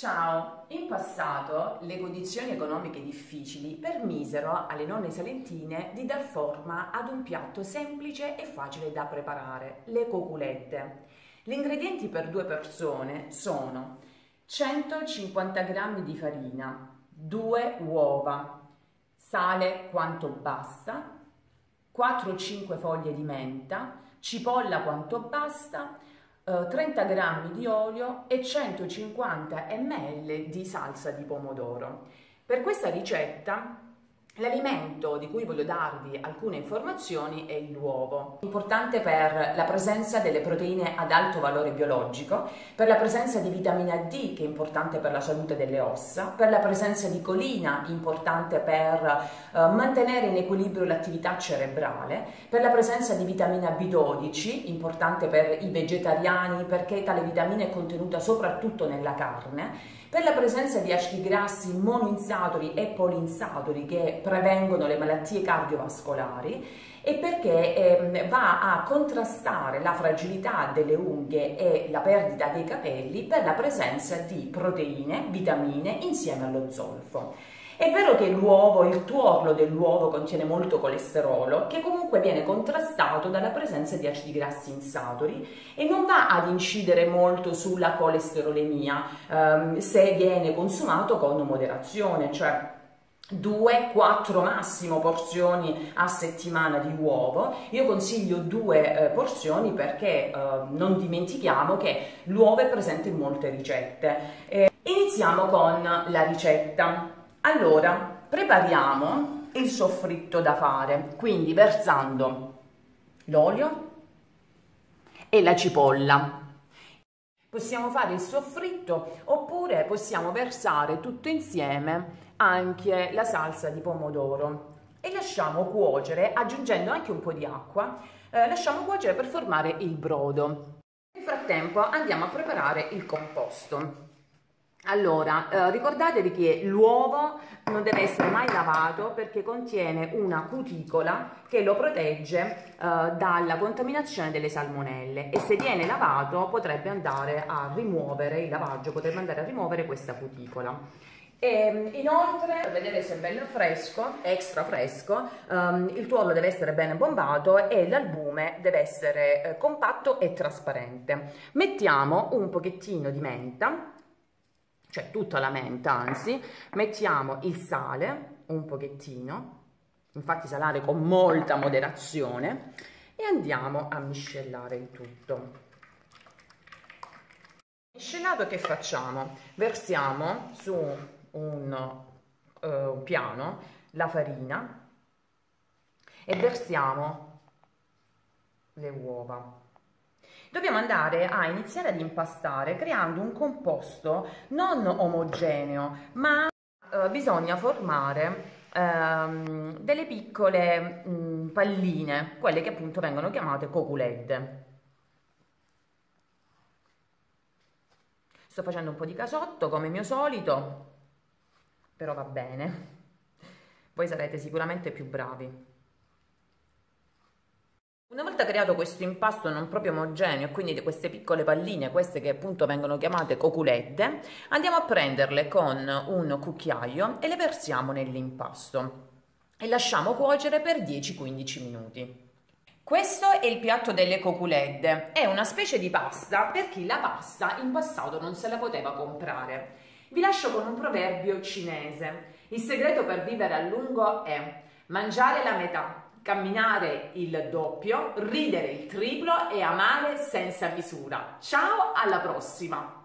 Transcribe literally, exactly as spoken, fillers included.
Ciao, in passato le condizioni economiche difficili permisero alle nonne salentine di dar forma ad un piatto semplice e facile da preparare, le coculedde. Gli ingredienti per due persone sono centocinquanta grammi di farina, due uova, sale quanto basta, quattro o cinque foglie di menta, cipolla quanto basta, trenta grammi di olio e centocinquanta millilitri di salsa di pomodoro. Per questa ricetta l'alimento di cui voglio darvi alcune informazioni è l'uovo, importante per la presenza delle proteine ad alto valore biologico, per la presenza di vitamina D che è importante per la salute delle ossa, per la presenza di colina importante per eh, mantenere in equilibrio l'attività cerebrale, per la presenza di vitamina B dodici importante per i vegetariani perché tale vitamina è contenuta soprattutto nella carne, per la presenza di acidi grassi monoinsaturi e poliinsaturi che prevengono le malattie cardiovascolari e perché eh, va a contrastare la fragilità delle unghie e la perdita dei capelli per la presenza di proteine, vitamine insieme allo zolfo. È vero che l'uovo, il tuorlo dell'uovo contiene molto colesterolo che comunque viene contrastato dalla presenza di acidi grassi insaturi e non va ad incidere molto sulla colesterolemia ehm, se viene consumato con moderazione, cioè due quattro massimo porzioni a settimana di uovo. Io consiglio due eh, porzioni perché eh, non dimentichiamo che l'uovo è presente in molte ricette. Eh, iniziamo con la ricetta. Allora, prepariamo il soffritto da fare, quindi versando l'olio e la cipolla. Possiamo fare il soffritto oppure possiamo versare tutto insieme anche la salsa di pomodoro e lasciamo cuocere, aggiungendo anche un po' di acqua, eh, lasciamo cuocere per formare il brodo. Nel frattempo andiamo a preparare il composto. Allora, eh, ricordatevi che l'uovo non deve essere mai lavato perché contiene una cuticola che lo protegge eh, dalla contaminazione delle salmonelle e se viene lavato potrebbe andare a rimuovere, il lavaggio potrebbe andare a rimuovere questa cuticola. E inoltre, per vedere se è bello fresco, extra fresco, um, il tuorlo deve essere ben bombato e l'albume deve essere eh, compatto e trasparente. Mettiamo un pochettino di menta, cioè tutta la menta anzi, mettiamo il sale, un pochettino, infatti salare con molta moderazione, e andiamo a miscelare il tutto. Miscelato che facciamo? Versiamo su un uh, piano la farina e versiamo le uova. Dobbiamo andare a iniziare ad impastare creando un composto non omogeneo, ma uh, bisogna formare uh, delle piccole um, palline, quelle che appunto vengono chiamate coculedde. Sto facendo un po' di casotto come mio solito, però va bene, voi sarete sicuramente più bravi. Una volta creato questo impasto non proprio omogeneo, quindi queste piccole palline, queste che appunto vengono chiamate coculedde, andiamo a prenderle con un cucchiaio e le versiamo nell'impasto e lasciamo cuocere per dieci quindici minuti. Questo è il piatto delle coculedde, è una specie di pasta per chi la pasta in passato non se la poteva comprare. Vi lascio con un proverbio cinese. Il segreto per vivere a lungo è mangiare la metà, camminare il doppio, ridere il triplo e amare senza misura. Ciao, alla prossima!